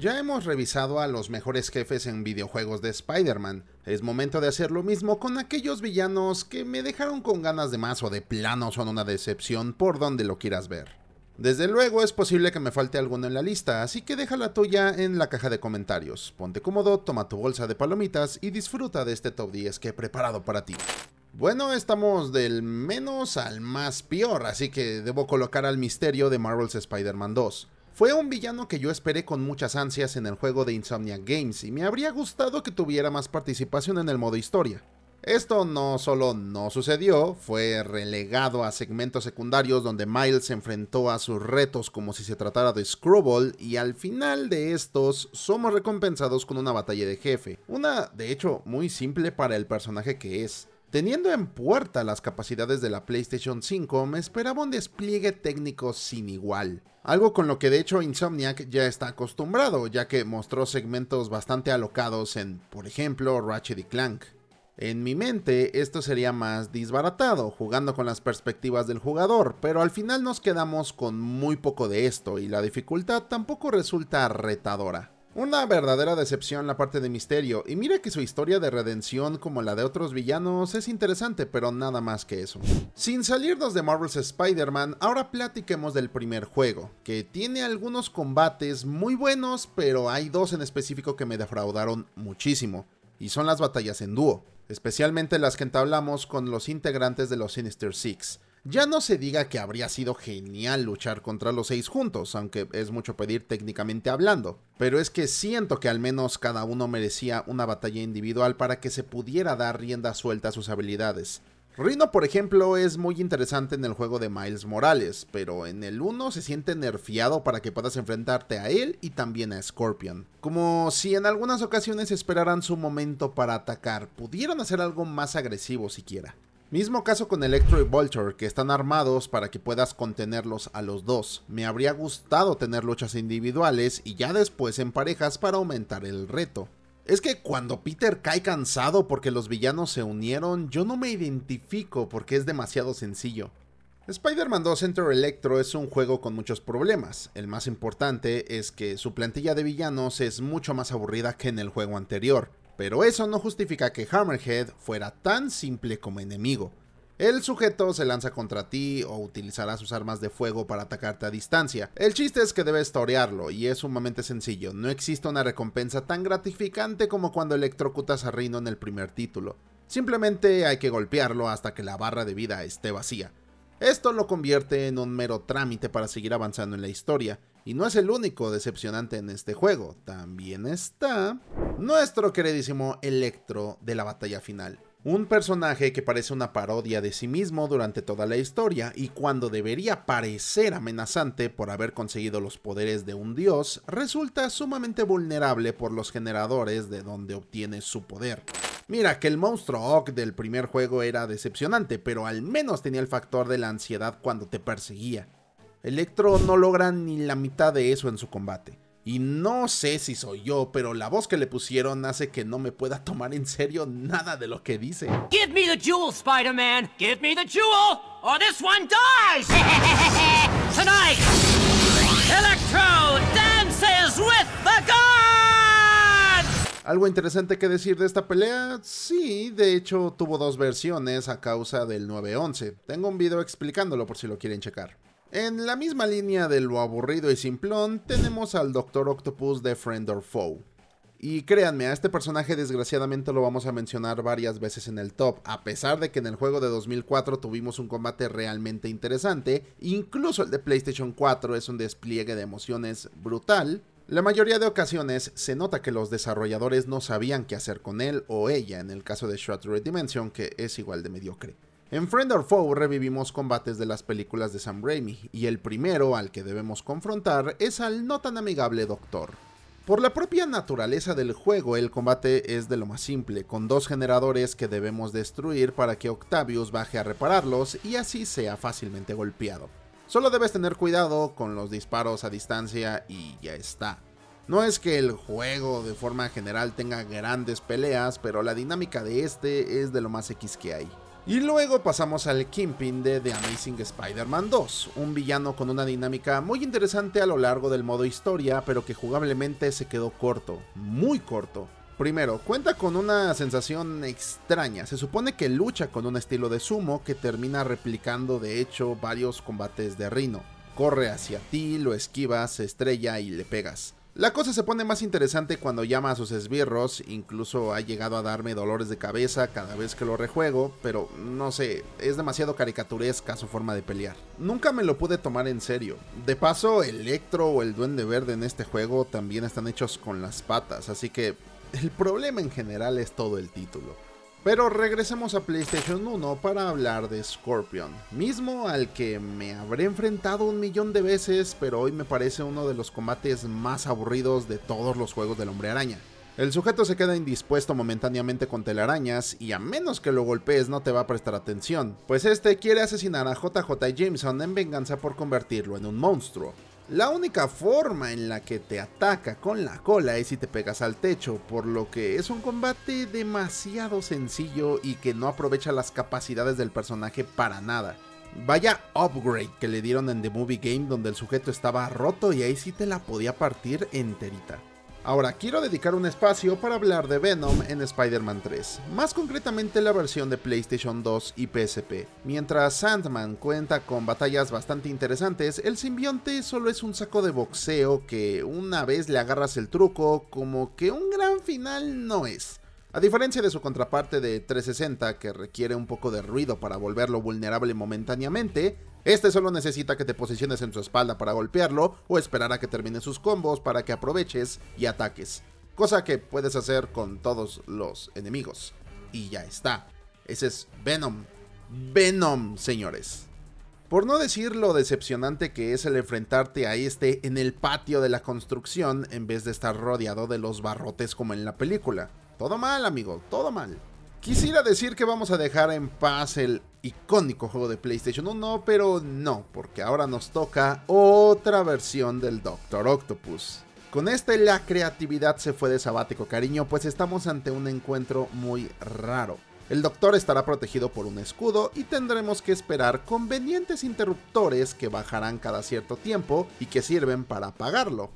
Ya hemos revisado a los mejores jefes en videojuegos de Spider-Man. Es momento de hacer lo mismo con aquellos villanos que me dejaron con ganas de más o de plano son una decepción por donde lo quieras ver. Desde luego es posible que me falte alguno en la lista, así que deja la tuya en la caja de comentarios. Ponte cómodo, toma tu bolsa de palomitas y disfruta de este top 10 que he preparado para ti. Bueno, estamos del menos al más peor, así que debo colocar al misterio de Marvel's Spider-Man 2. Fue un villano que yo esperé con muchas ansias en el juego de Insomniac Games y me habría gustado que tuviera más participación en el modo historia. Esto no solo no sucedió, fue relegado a segmentos secundarios donde Miles se enfrentó a sus retos como si se tratara de Screwball, y al final de estos somos recompensados con una batalla de jefe, una de hecho muy simple para el personaje que es. Teniendo en puerta las capacidades de la PlayStation 5, me esperaba un despliegue técnico sin igual. Algo con lo que de hecho Insomniac ya está acostumbrado, ya que mostró segmentos bastante alocados en, por ejemplo, Ratchet y Clank. En mi mente, esto sería más disbaratado, jugando con las perspectivas del jugador, pero al final nos quedamos con muy poco de esto y la dificultad tampoco resulta retadora. Una verdadera decepción la parte de misterio, y mira que su historia de redención como la de otros villanos es interesante, pero nada más que eso. Sin salirnos de Marvel's Spider-Man, ahora platiquemos del primer juego, que tiene algunos combates muy buenos, pero hay dos en específico que me defraudaron muchísimo, y son las batallas en dúo, especialmente las que entablamos con los integrantes de los Sinister Six. Ya no se diga que habría sido genial luchar contra los 6 juntos, aunque es mucho pedir técnicamente hablando, pero es que siento que al menos cada uno merecía una batalla individual para que se pudiera dar rienda suelta a sus habilidades. Rhino, por ejemplo, es muy interesante en el juego de Miles Morales, pero en el 1 se siente nerfeado para que puedas enfrentarte a él y también a Scorpion. Como si en algunas ocasiones esperaran su momento para atacar, pudieron hacer algo más agresivo siquiera. Mismo caso con Electro y Vulture, que están armados para que puedas contenerlos a los dos. Me habría gustado tener luchas individuales y ya después en parejas para aumentar el reto. Es que cuando Peter cae cansado porque los villanos se unieron, yo no me identifico porque es demasiado sencillo. Spider-Man 2 Enter Electro es un juego con muchos problemas. El más importante es que su plantilla de villanos es mucho más aburrida que en el juego anterior. Pero eso no justifica que Hammerhead fuera tan simple como enemigo. El sujeto se lanza contra ti o utilizará sus armas de fuego para atacarte a distancia. El chiste es que debes torearlo y es sumamente sencillo. No existe una recompensa tan gratificante como cuando electrocutas a Rhino en el primer título. Simplemente hay que golpearlo hasta que la barra de vida esté vacía. Esto lo convierte en un mero trámite para seguir avanzando en la historia. Y no es el único decepcionante en este juego, también está nuestro queridísimo Electro de la batalla final. Un personaje que parece una parodia de sí mismo durante toda la historia y cuando debería parecer amenazante por haber conseguido los poderes de un dios, resulta sumamente vulnerable por los generadores de donde obtiene su poder. Mira que el monstruo Oak del primer juego era decepcionante, pero al menos tenía el factor de la ansiedad cuando te perseguía. Electro no logra ni la mitad de eso en su combate. Y no sé si soy yo, pero la voz que le pusieron hace que no me pueda tomar en serio nada de lo que dice. Give me the jewel, Spider-Man. Give me the jewel, or this one dies. Tonight, Electro dances with the gods. Algo interesante que decir de esta pelea, sí, de hecho tuvo dos versiones a causa del 9/11. Tengo un video explicándolo por si lo quieren checar. En la misma línea de lo aburrido y simplón, tenemos al Doctor Octopus de Friend or Foe. Y créanme, a este personaje desgraciadamente lo vamos a mencionar varias veces en el top, a pesar de que en el juego de 2004 tuvimos un combate realmente interesante, incluso el de PlayStation 4 es un despliegue de emociones brutal. La mayoría de ocasiones se nota que los desarrolladores no sabían qué hacer con él o ella, en el caso de Shattered Dimension, que es igual de mediocre. En Friend or Foe revivimos combates de las películas de Sam Raimi, y el primero al que debemos confrontar es al no tan amigable Doctor. Por la propia naturaleza del juego, el combate es de lo más simple, con dos generadores que debemos destruir para que Octavius baje a repararlos y así sea fácilmente golpeado. Solo debes tener cuidado con los disparos a distancia y ya está. No es que el juego de forma general tenga grandes peleas, pero la dinámica de este es de lo más X que hay. Y luego pasamos al Kingpin de The Amazing Spider-Man 2, un villano con una dinámica muy interesante a lo largo del modo historia, pero que jugablemente se quedó corto, muy corto. Primero, cuenta con una sensación extraña. Se supone que lucha con un estilo de sumo que termina replicando de hecho varios combates de Rhino. Corre hacia ti, lo esquivas, se estrella y le pegas. La cosa se pone más interesante cuando llama a sus esbirros, incluso ha llegado a darme dolores de cabeza cada vez que lo rejuego, pero no sé, es demasiado caricaturesca su forma de pelear. Nunca me lo pude tomar en serio. De paso, Electro o el Duende Verde en este juego también están hechos con las patas, así que el problema en general es todo el título. Pero regresemos a PlayStation 1 para hablar de Scorpion, mismo al que me habré enfrentado un millón de veces, pero hoy me parece uno de los combates más aburridos de todos los juegos del Hombre Araña. El sujeto se queda indispuesto momentáneamente con telarañas y a menos que lo golpees no te va a prestar atención, pues este quiere asesinar a JJ Jameson en venganza por convertirlo en un monstruo. La única forma en la que te ataca con la cola es si te pegas al techo, por lo que es un combate demasiado sencillo y que no aprovecha las capacidades del personaje para nada. Vaya upgrade que le dieron en The Movie Game, donde el sujeto estaba roto y ahí sí te la podía partir enterita. Ahora quiero dedicar un espacio para hablar de Venom en Spider-Man 3, más concretamente la versión de PlayStation 2 y PSP. Mientras Sandman cuenta con batallas bastante interesantes, el simbionte solo es un saco de boxeo que una vez le agarras el truco, como que un gran final no es. A diferencia de su contraparte de 360, que requiere un poco de ruido para volverlo vulnerable momentáneamente, este solo necesita que te posiciones en su espalda para golpearlo o esperar a que termine sus combos para que aproveches y ataques, cosa que puedes hacer con todos los enemigos. Y ya está. Ese es Venom. Venom, señores. Por no decir lo decepcionante que es el enfrentarte a este en el patio de la construcción en vez de estar rodeado de los barrotes como en la película. Todo mal, amigo, todo mal. Quisiera decir que vamos a dejar en paz el icónico juego de PlayStation 1, pero no, porque ahora nos toca otra versión del Doctor Octopus. Con este la creatividad se fue de sabático, cariño, pues estamos ante un encuentro muy raro. El Doctor estará protegido por un escudo y tendremos que esperar convenientes interruptores que bajarán cada cierto tiempo y que sirven para apagarlo.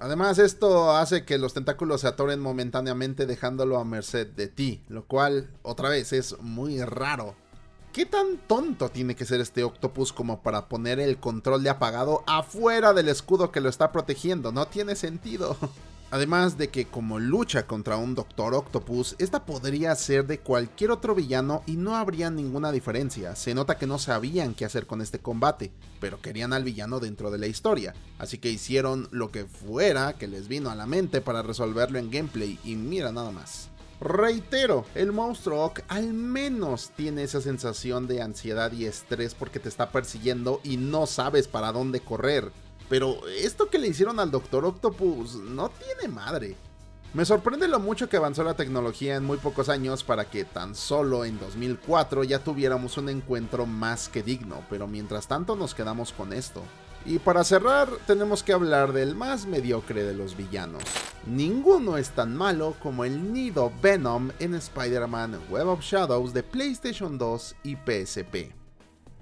Además, esto hace que los tentáculos se atoren momentáneamente dejándolo a merced de ti, lo cual, otra vez, es muy raro. ¿Qué tan tonto tiene que ser este Octopus como para poner el control de apagado afuera del escudo que lo está protegiendo? No tiene sentido. Además de que como lucha contra un Doctor Octopus, esta podría ser de cualquier otro villano y no habría ninguna diferencia. Se nota que no sabían qué hacer con este combate, pero querían al villano dentro de la historia, así que hicieron lo que fuera que les vino a la mente para resolverlo en gameplay y mira nada más. Reitero, el monstruo Ock al menos tiene esa sensación de ansiedad y estrés porque te está persiguiendo y no sabes para dónde correr. Pero esto que le hicieron al Doctor Octopus no tiene madre. Me sorprende lo mucho que avanzó la tecnología en muy pocos años para que tan solo en 2004 ya tuviéramos un encuentro más que digno, pero mientras tanto nos quedamos con esto. Y para cerrar, tenemos que hablar del más mediocre de los villanos. Ninguno es tan malo como el nido Venom en Spider-Man Web of Shadows de PlayStation 2 y PSP.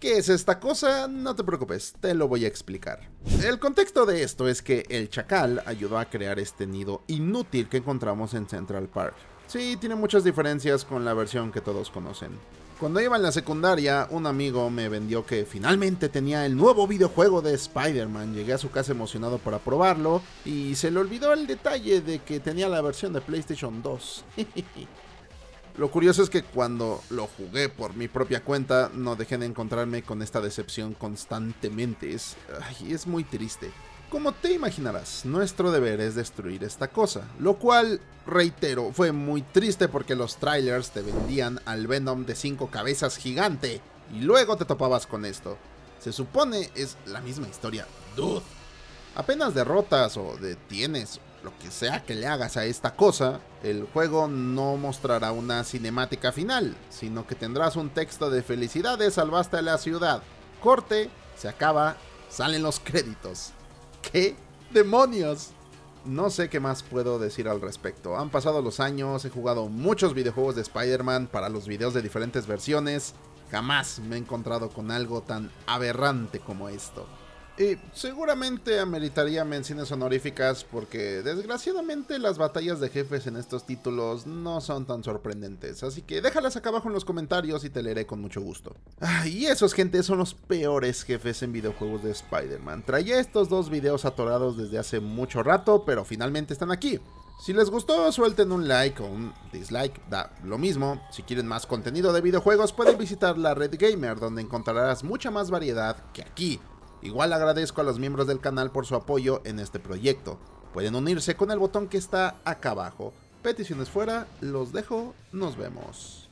¿Qué es esta cosa? No te preocupes, te lo voy a explicar. El contexto de esto es que el Chacal ayudó a crear este nido inútil que encontramos en Central Park. Sí, tiene muchas diferencias con la versión que todos conocen. Cuando iba en la secundaria, un amigo me vendió que finalmente tenía el nuevo videojuego de Spider-Man. Llegué a su casa emocionado para probarlo y se le olvidó el detalle de que tenía la versión de PlayStation 2. Lo curioso es que cuando lo jugué por mi propia cuenta, no dejé de encontrarme con esta decepción constantemente. Es muy triste. Como te imaginarás, nuestro deber es destruir esta cosa, lo cual, reitero, fue muy triste porque los trailers te vendían al Venom de 5 cabezas gigante y luego te topabas con esto. Se supone es la misma historia, dude. Apenas derrotas o detienes lo que sea que le hagas a esta cosa, el juego no mostrará una cinemática final, sino que tendrás un texto de felicidades, salvaste a la ciudad, corte, se acaba, salen los créditos. ¿Qué demonios? no sé qué más puedo decir al respecto. Han pasado los años, he jugado muchos videojuegos de Spider-Man para los videos de diferentes versiones. Jamás me he encontrado con algo tan aberrante como esto. Y seguramente ameritaría menciones honoríficas porque desgraciadamente las batallas de jefes en estos títulos no son tan sorprendentes, así que déjalas acá abajo en los comentarios y te leeré con mucho gusto. Y esos, gente, son los peores jefes en videojuegos de Spider-Man. Traía estos dos videos atorados desde hace mucho rato, pero finalmente están aquí. Si les gustó, suelten un like o un dislike, da lo mismo. Si quieren más contenido de videojuegos, pueden visitar la Red Gamer, donde encontrarás mucha más variedad que aquí. Igual agradezco a los miembros del canal por su apoyo en este proyecto. Pueden unirse con el botón que está acá abajo. Peticiones fuera, los dejo, nos vemos.